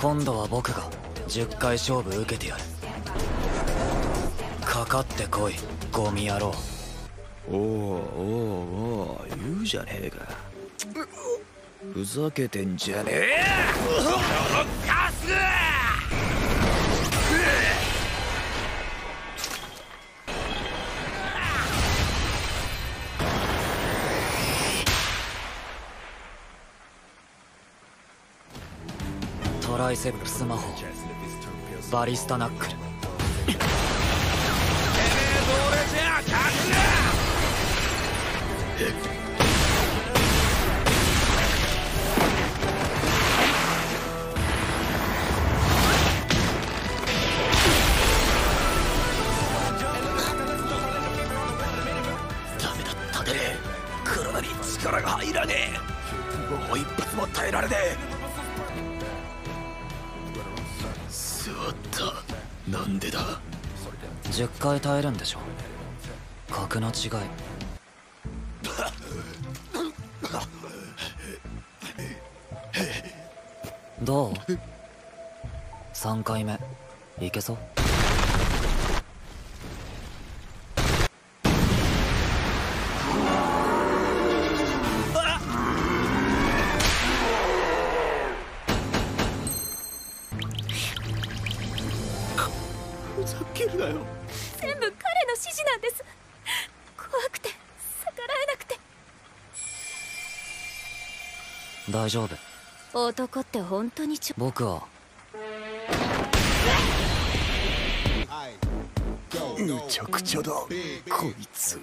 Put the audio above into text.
今度は僕が10回勝負受けてやる。かかってこいゴミ野郎。おうおうおう、言うじゃねえか。ふざけてんじゃねえ。カストライセプス魔法バリスタナックル。てめえどれじゃカスだ。車に力が入らねえ。もう一発も耐えられねえ。座ったなんでだ。10回耐えるんでしょ。格の違い。どう？ 3 回目いけそう。ふざけるなよ。全部彼の指示なんです。怖くて逆らえなくて。大丈夫。男って本当に僕はむちゃくちゃだこいつ。